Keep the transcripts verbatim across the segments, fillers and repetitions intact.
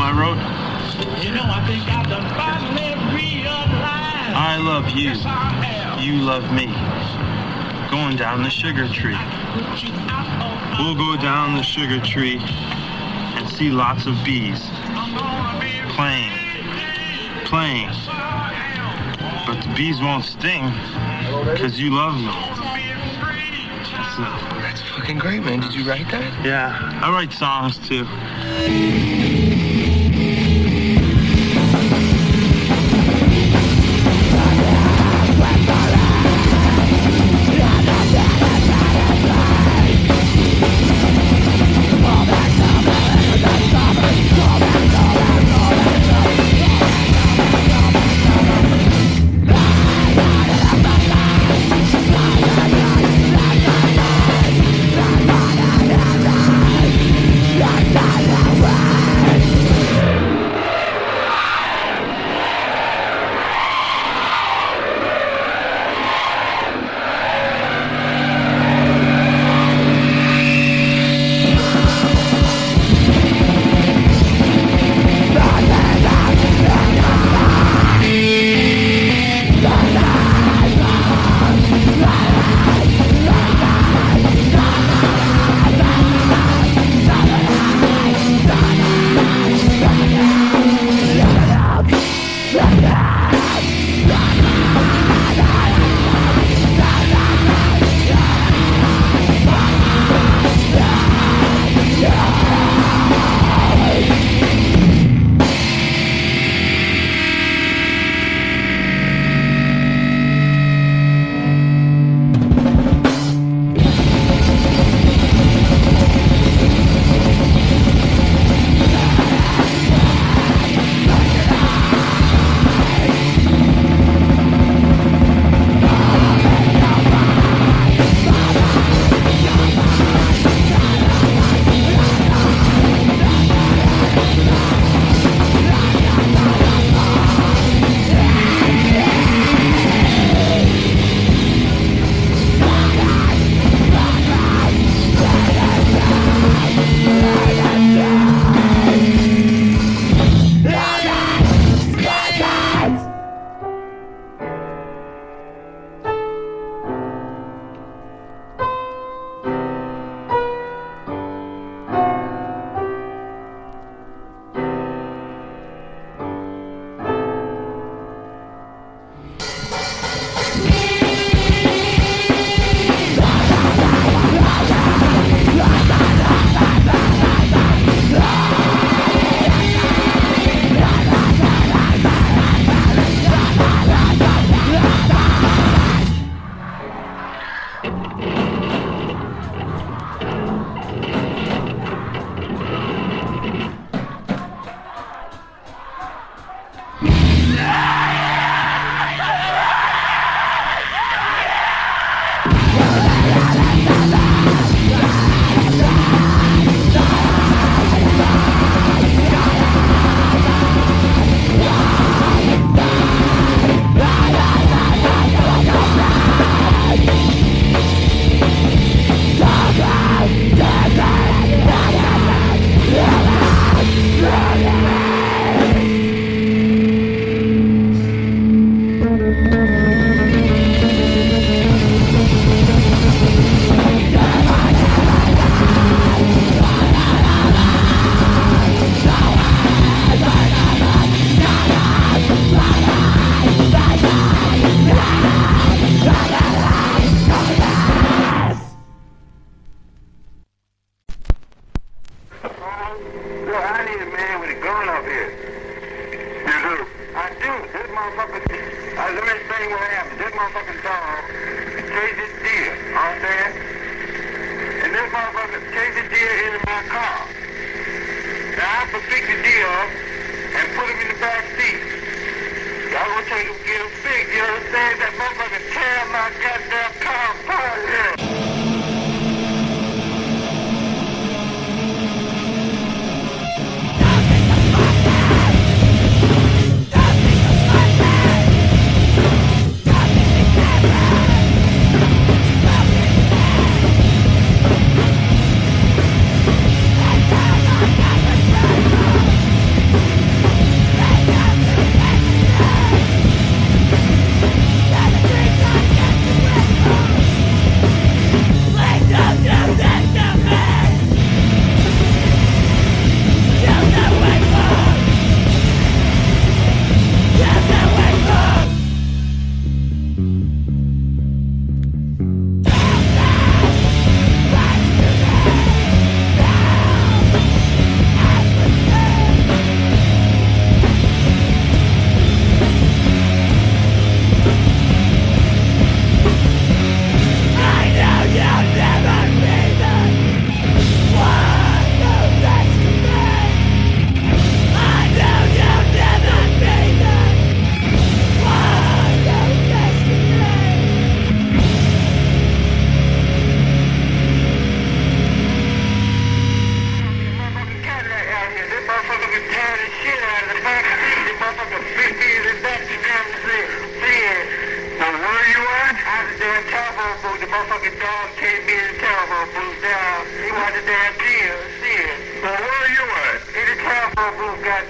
my road. You know, I think I've done finally realized I love you. Yes, I am. You love me. Going down the sugar tree. We'll go down the sugar tree and see lots of bees playing, playing. But the bees won't sting because you love me. That's it. That's fucking great, man. Did you write that? Yeah, I write songs too.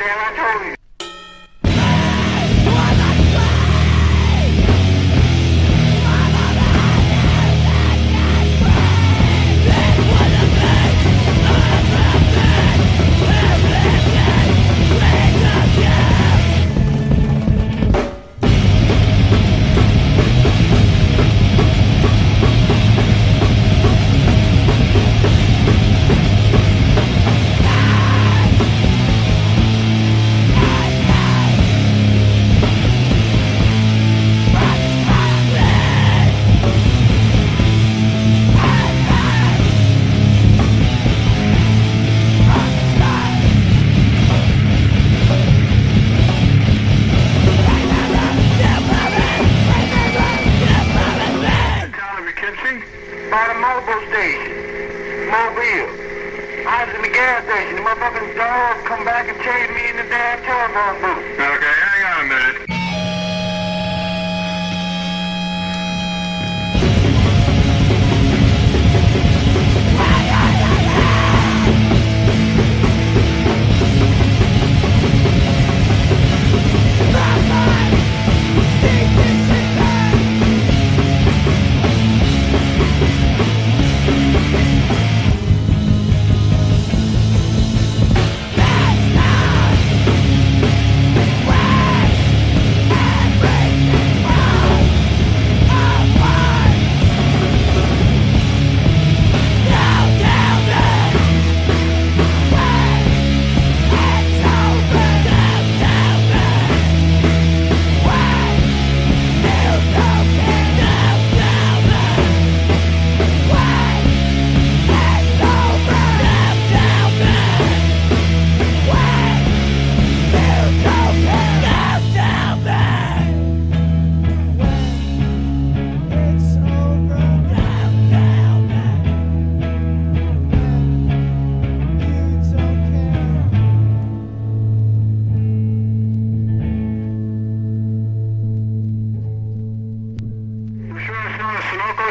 damn I told you. I was in the gas station. The motherfucking dog come back and chased me in the damn telephone booth. Okay, hang on a minute.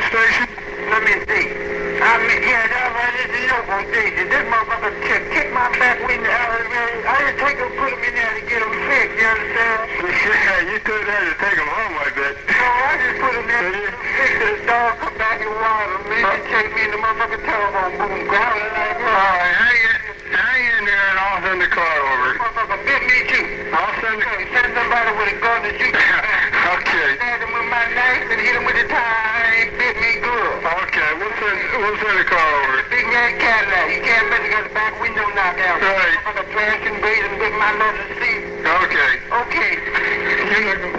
Station? Let me see. I mean, yeah, that right is the open station. This motherfucker kicked my back window out of the way. I didn't take him, put him in there to get him sick, you understand? Yeah, you could have had to take him home like that. No, I just put him there to get him sick, so the dog come back and wild him. He just chased me in the motherfucking telephone booth and grounded it like that. All right, hang in, hang in there and I'll send the car over. Motherfucker bit me too. I'll send the car. Send somebody with a gun to shoot me. Okay. I hit him with my knife and hit him with the tie. Okay, we'll send, we'll send a car over. Big man Cadillac. You can't bet you got the back window knocked out. Right. I'm going to trash and breathe and make my nose to see. Okay. Okay. You're not going to...